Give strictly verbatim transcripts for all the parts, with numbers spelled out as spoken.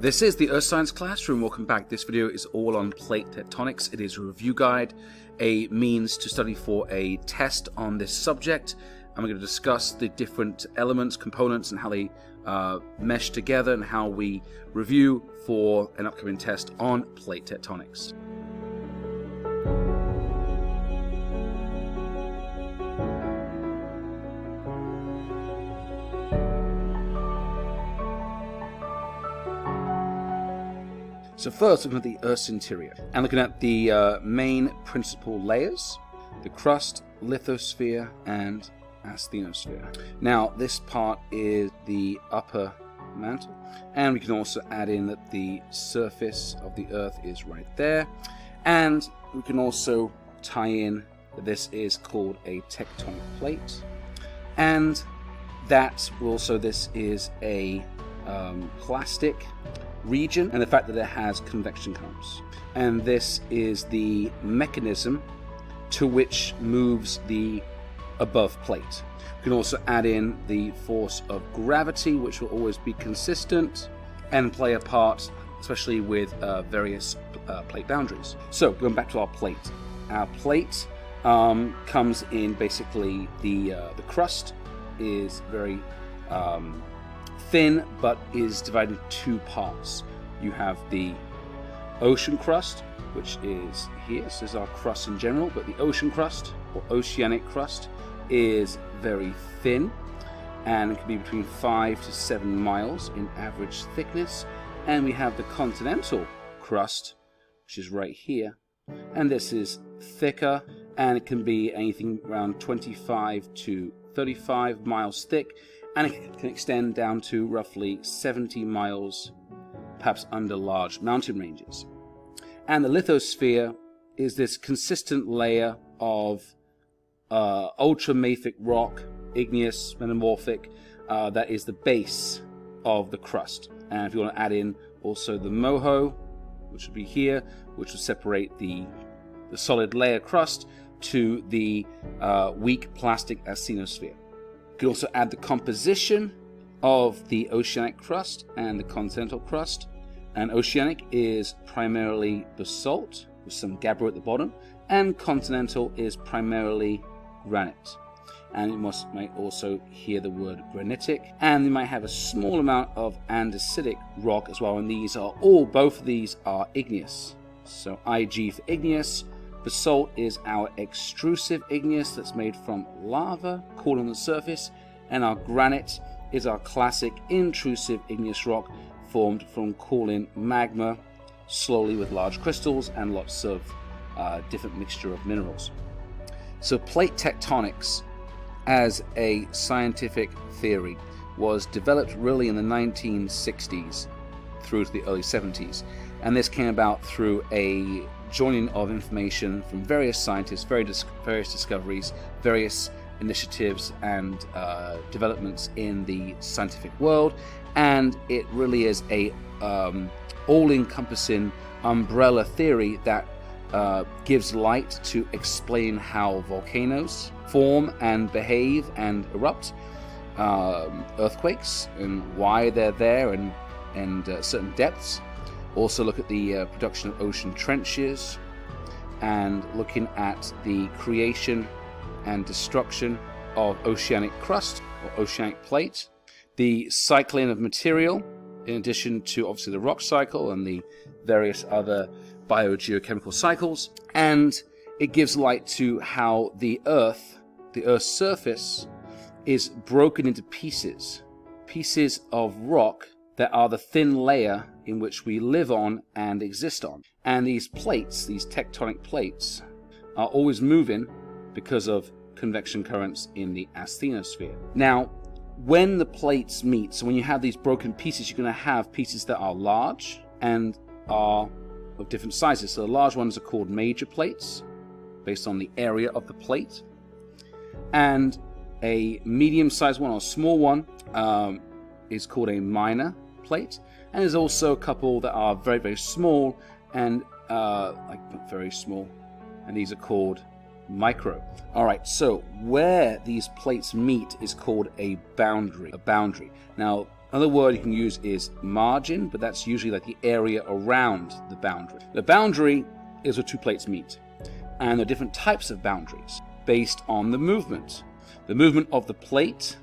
This is the Earth Science Classroom. Welcome back. This video is all on plate tectonics. It is a review guide, a means to study for a test on this subject. I'm going to discuss the different elements, components, and how they uh, mesh together and how we review for an upcoming test on plate tectonics. So first, looking at the Earth's interior, and looking at the uh, main principal layers, the crust, lithosphere, and asthenosphere. Now, this part is the upper mantle, and we can also add in that the surface of the Earth is right there, and we can also tie in that this is called a tectonic plate, and that also this is a um, plastic region, and the fact that it has convection currents, and this is the mechanism to which moves the above plate. You can also add in the force of gravity, which will always be consistent and play a part, especially with uh, various uh, plate boundaries. So going back to our plate, our plate um, comes in basically the uh, the crust is very um, thin, but is divided into two parts. You have the ocean crust, which is here. So this is our crust in general, but the ocean crust or oceanic crust is very thin, and it can be between five to seven miles in average thickness. And we have the continental crust, which is right here, and this is thicker, and it can be anything around twenty-five to thirty-five miles thick, and it can extend down to roughly seventy miles, perhaps under large mountain ranges. And the lithosphere is this consistent layer of uh, ultramafic rock, igneous, metamorphic, uh, that is the base of the crust. And if you want to add in also the moho, which would be here, which would separate the, the solid layer crust to the uh, weak plastic asthenosphere. You can also add the composition of the oceanic crust and the continental crust. And oceanic is primarily basalt with some gabbro at the bottom, and continental is primarily granite. And you must might also hear the word granitic, and you might have a small amount of andesitic rock as well. And these are all, both of these are igneous. So I G for igneous. Basalt is our extrusive igneous that's made from lava, cool on the surface, and our granite is our classic intrusive igneous rock formed from cooling magma slowly with large crystals and lots of uh, different mixture of minerals. So plate tectonics as a scientific theory was developed really in the nineteen sixties through to the early seventies, and this came about through a joining of information from various scientists, various, various discoveries, various initiatives and uh, developments in the scientific world, and it really is a um, all-encompassing umbrella theory that uh, gives light to explain how volcanoes form and behave and erupt, um, earthquakes and why they're there, and, and uh, certain depths. Also look at the uh, production of ocean trenches, and looking at the creation and destruction of oceanic crust or oceanic plate, the cycling of material, in addition to obviously the rock cycle and the various other biogeochemical cycles. And it gives light to how the Earth, the Earth's surface, is broken into pieces, pieces of rock that are the thin layer in which we live on and exist on. And these plates, these tectonic plates, are always moving because of convection currents in the asthenosphere. Now, when the plates meet, so when you have these broken pieces, you're going to have pieces that are large and are of different sizes. So the large ones are called major plates, based on the area of the plate. And a medium-sized one or small one um, is called a minor plate. And there's also a couple that are very, very small, and uh, like very small, and these are called micro. All right, so where these plates meet is called a boundary. A boundary. Now, Another word you can use is margin, but that's usually like the area around the boundary. The boundary is where two plates meet, and there are different types of boundaries based on the movement. The movement of the plate,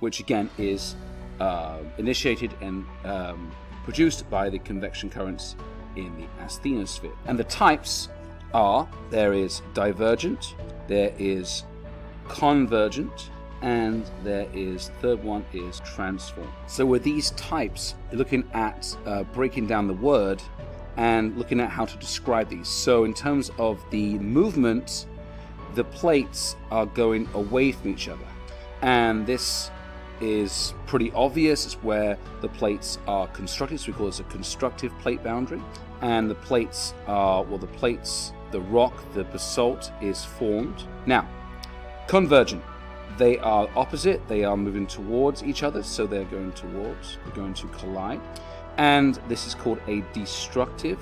which again is uh, initiated and um, produced by the convection currents in the asthenosphere. And the types are, there is divergent, there is convergent, and there is, third one is transform. So with these types, you're looking at uh, breaking down the word and looking at how to describe these. So in terms of the movement, the plates are going away from each other. And this is pretty obvious. It's where the plates are constructed. So we call this a constructive plate boundary. And the plates are, well, the plates, the rock, the basalt is formed. Now, convergent. They are opposite. They are moving towards each other. So they're going towards, they're going to collide. And this is called a destructive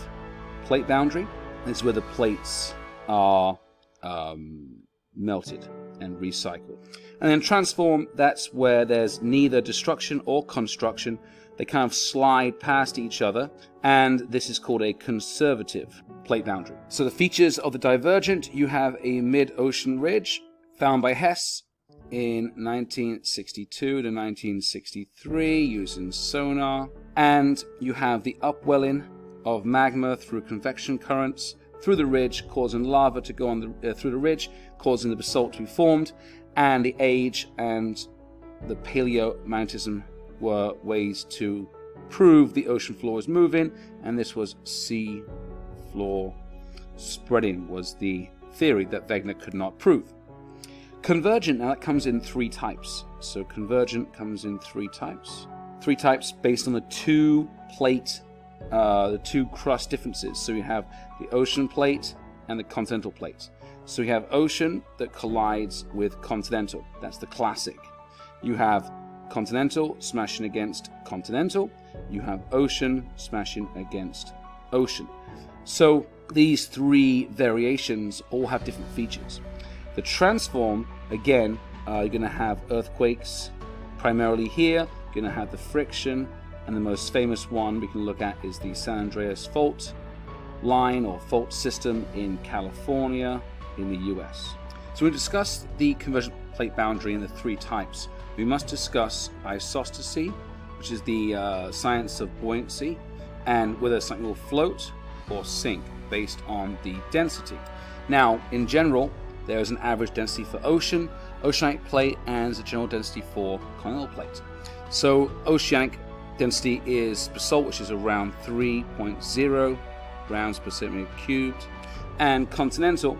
plate boundary. This is where the plates are um, melted and recycled. And then transform, that's where there's neither destruction or construction. They kind of slide past each other, and this is called a conservative plate boundary. So the features of the divergent, you have a mid-ocean ridge found by Hess in nineteen sixty-two to nineteen sixty-three using sonar, and you have the upwelling of magma through convection currents through the ridge, causing lava to go on the, uh, through the ridge, causing the basalt to be formed, and the age and the paleomagnetism were ways to prove the ocean floor is moving, and this was sea floor spreading, was the theory that Wegener could not prove. Convergent, now that comes in three types. So convergent comes in three types. Three types based on the two plate Uh, the two crust differences. So you have the ocean plate and the continental plate. So you have ocean that collides with continental. That's the classic. You have continental smashing against continental. You have ocean smashing against ocean. So these three variations all have different features. The transform, again, uh, you're going to have earthquakes primarily here. You're going to have the friction. And the most famous one we can look at is the San Andreas fault line or fault system in California in the U S. So we discussed the convergent plate boundary in the three types. We must discuss isostasy, which is the uh, science of buoyancy, and whether something will float or sink based on the density. Now, in general, there is an average density for ocean, oceanic plate, and a general density for continental plate. So oceanic density is basalt, which is around three point zero grams per centimeter cubed, and continental,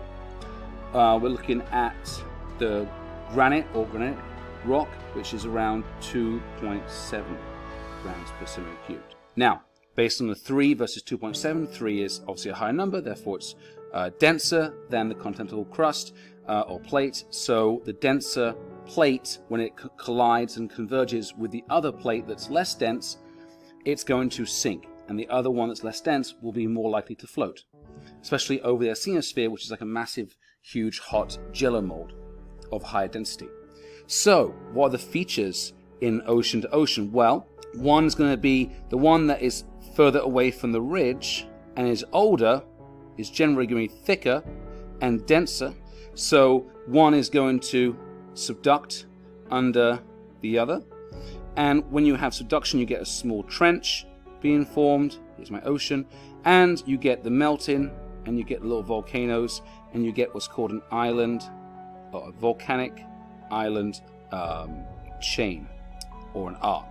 uh, we're looking at the granite or granite rock, which is around two point seven grams per centimeter cubed. Now, based on the three versus two point seven, three is obviously a higher number, therefore it's uh, denser than the continental crust uh, or plate, so the denser plate, when it collides and converges with the other plate that's less dense, it's going to sink, and the other one that's less dense will be more likely to float, especially over the asthenosphere, which is like a massive, huge, hot jello mold of higher density. So, what are the features in ocean to ocean? Well, one's going to be the one that is further away from the ridge and is older, is generally going to be thicker and denser, so one is going to subduct under the other, and when you have subduction you get a small trench being formed, here's my ocean, and you get the melting, and you get little volcanoes, and you get what's called an island, or a volcanic island um, chain, or an arc.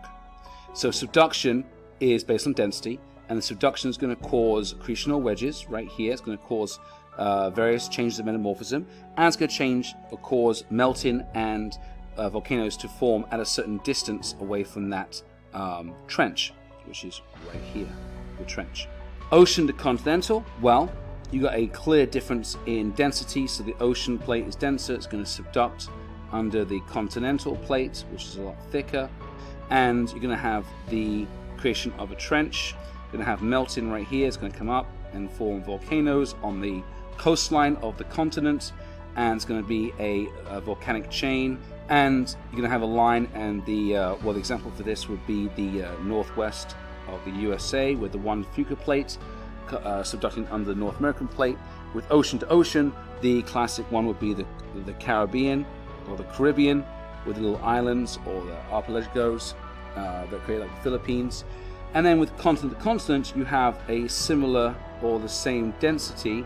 So subduction is based on density, and the subduction is going to cause accretional wedges right here. It's going to cause Uh, various changes of metamorphism, and it's going to change or cause melting and uh, volcanoes to form at a certain distance away from that um, trench, which is right here, the trench. Ocean to continental, well, you got a clear difference in density, so the ocean plate is denser, it's going to subduct under the continental plate, which is a lot thicker, and you're going to have the creation of a trench, you're going to have melting right here, it's going to come up and form volcanoes on the coastline of the continent, and it's going to be a, a volcanic chain, and you're going to have a line, and the uh, well, the example for this would be the uh, northwest of the U S A with the Juan Fuca plate uh, subducting under the North American plate. With ocean to ocean, the classic one would be the, the Caribbean or the Caribbean with the little islands or the archipelagos uh, that create like the Philippines. And then with continent to continent, you have a similar or the same density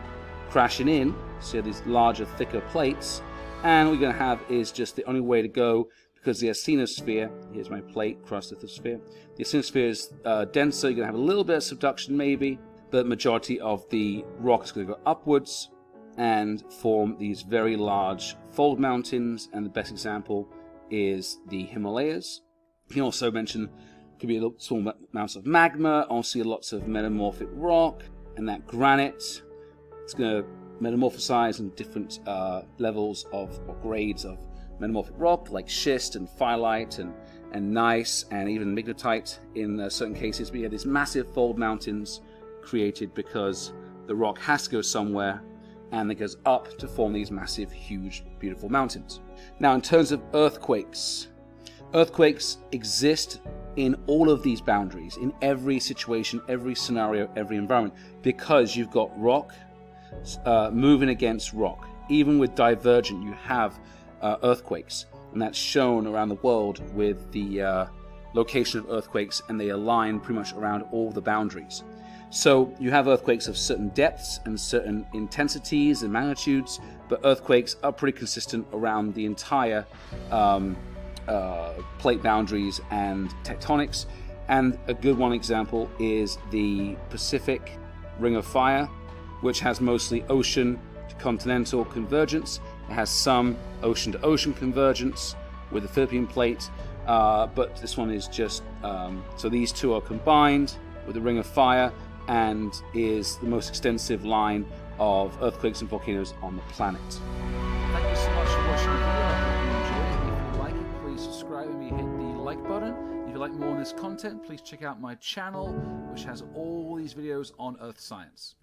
crashing in, so these larger, thicker plates. And what we're going to have is just the only way to go, because the asthenosphere, here's my plate, cross the lithosphere. The asthenosphere is uh, denser, you're going to have a little bit of subduction maybe, but the majority of the rock is going to go upwards and form these very large fold mountains, and the best example is the Himalayas. You can also mention could be a little small amounts of magma, also lots of metamorphic rock, and that granite, it's going to metamorphosize in different uh, levels of or grades of metamorphic rock, like schist and phyllite and, and gneiss and even magnetite in uh, certain cases. But you have these massive fold mountains created because the rock has to go somewhere, and it goes up to form these massive, huge, beautiful mountains. Now, in terms of earthquakes, earthquakes exist in all of these boundaries, in every situation, every scenario, every environment, because you've got rock uh, moving against rock. Even with divergent, you have uh, earthquakes, and that's shown around the world with the uh, location of earthquakes, and they align pretty much around all the boundaries. So you have earthquakes of certain depths and certain intensities and magnitudes, but earthquakes are pretty consistent around the entire um, uh, plate boundaries and tectonics. And a good one example is the Pacific Ring of Fire, which has mostly ocean to continental convergence. It has some ocean to ocean convergence with the Philippine Plate, uh, but this one is just, um, so these two are combined with the Ring of Fire, and is the most extensive line of earthquakes and volcanoes on the planet. Thank you so much for watching the video. I hope you enjoyed it. If you like it, please subscribe and hit the like button. If you like more on this content, please check out my channel, which has all these videos on Earth Science.